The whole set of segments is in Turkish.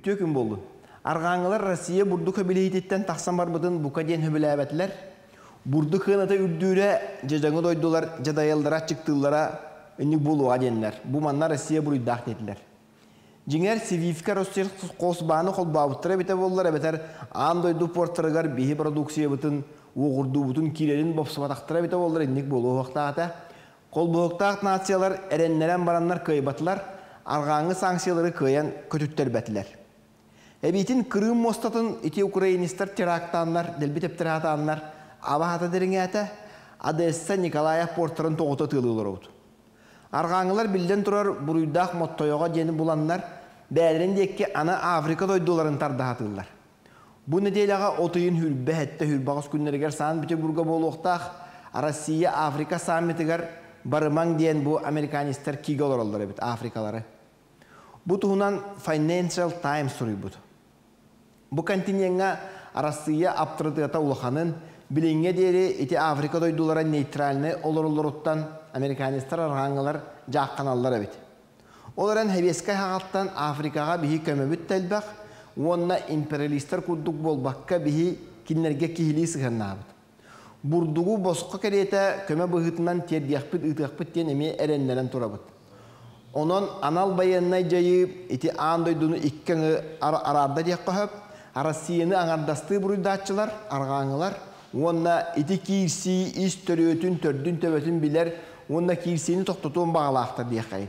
Ütü öküm boldu. Arğanlar Rossiya burdu köbileyitetten tahsan barbıdın bu kadiyen höbüləbətlər. Burdu kığınata ürdüğüre cezanı doydular, cedayallara çıktılara ünlü bulu adenler. Bu manlar Rossiya burdu dağıt ettiler. Cinler Sivifka Rossiya kosbanı kol bağıttıra bete bollara beter. An doydu portırgar behi produksiya bütün, uğurdu bütün kilerin bopsuma dağıttıra bete bollara ünlük bulu uğakta ata. Kol boğukta ağıt nasiyalar, erenleren baranlar kıybatılar. Arğanı sanksiyaları kıyan kötüttür betiler. Ebitin Kırım Mostat'ın iti Ukraynistar teraktanlar, delbitep teratanlar, avahata deringeğete, Adessa Nikolaya portların toğuta tığılılar oldu. Arğanlar bilden durar, buruydağ mottoyoğa yeni bulanlar, beğenlerindeki ana Afrika doyduların tardaha tığırlar. Bu nedelağa otuyun hülbe hette hülbağız günleriger sağın bütün burga boğuluqtağ, Rossiya Afrika sammetigar barıman diyen bu Amerikanistar kigalar oldular ebit Afrikaları. Bu tuhunan Financial Times soruyu budu. Bu kontinyenga Rossiya aptırdıata ulağanın bilenge deri iti Afrika doydulara neytralini olur-oluruttan Amerikanistar arğanlar cağ kanallar ebit. Olaran hebeskay haqattan Afrikağa bihi kömöbüt təlbaq, onna imperialistar kurduk bolbaqqa bihi kinlerge kihili sıxanna abid. Burduğu bosqa kereyete köme bıhıtından terdiyakpıt ıtıqpıt diyen emeğe erenleren turabıt. Onun anal bayanına cayı, iti an doyduğunu ikkeni ararda diye kohab, Rossiyanı anardastığı burudatçılar, arğanlar, onunla iti kirsi, iş törüyötün, tördün, tövetün biler, onunla kirsini toxtutuğun bağlaqtır diye kayın.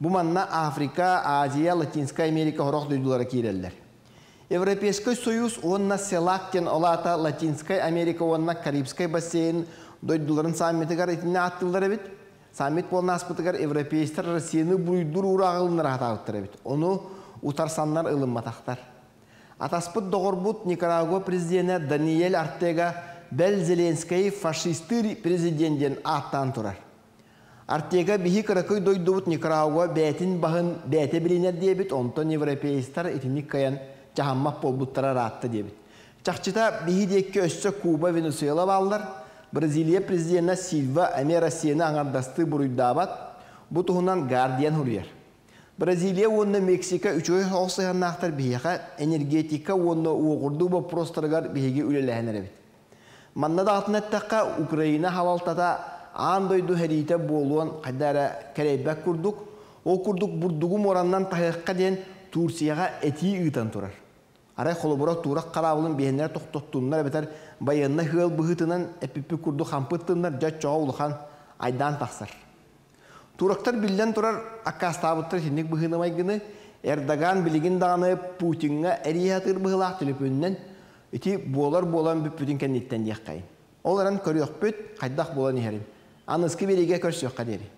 Bu manna Afrika, Aziya, Latinska, Amerika horaq duydulara kireliler. Европейский Союз, онна селактен олата, Латинская Америка, онна Карибская бассейн, дойдуларын саммитыгар итіне аттылдар әбет. Саммит болын аспытыгар европейстер Россияны бұйдыр урағылыныр атағыттыр әбет. Оны утарсанлар ылымматақтар. Атаспыт доғырбут Никарагуа президенті Даниэль Ортега бәл Зеленскай фашисты президентден аттан тұрар. Ортега бихи қырықы дойдубут Никарагуа бәтін бағын бәті білінер дебет, онтон европейстер итінік каян Çahammak bolbutlara rahattı diye bit. Çakçıda bihideki össe Kuba, Venezuela bağlılar. Brezilya prezidentine Silva, Amerika'sını anardastığı buruydabat. Bu tuhunan Guardian huruyar. Brezilya onunla Meksika üçüye hoğsayhan nağıtlar bihiyaka. Energetika onunla uğurdu bu prostargar bihigi ülelehener bit. Manna dağıtın ettaka Ukrayna halaltada andoydu heriyete boğuluan kadara kereybek kurduk. O kurduk burduğum orandan tahakka den Tursiyaga etiği ıtan turar. Aray xolobora turak qarabılın behenlere toxtottuğunlar beter bayanına hığıl bıhıtınan epipi kurdu xampıttığınlar caç çoğa uluğan aydan taqsar. Turaktar bilden turar akastabıttır şinlik bıhınamay gını Erdoğan biligin dağını Putin'a eriyatır bıhılaq tülüpününün iti boğular büpüdün kenditten diyek kayın. Olaran körüyoq büt, haydaq boğulan eherim. Anızkı beriga körs yoqqa deri.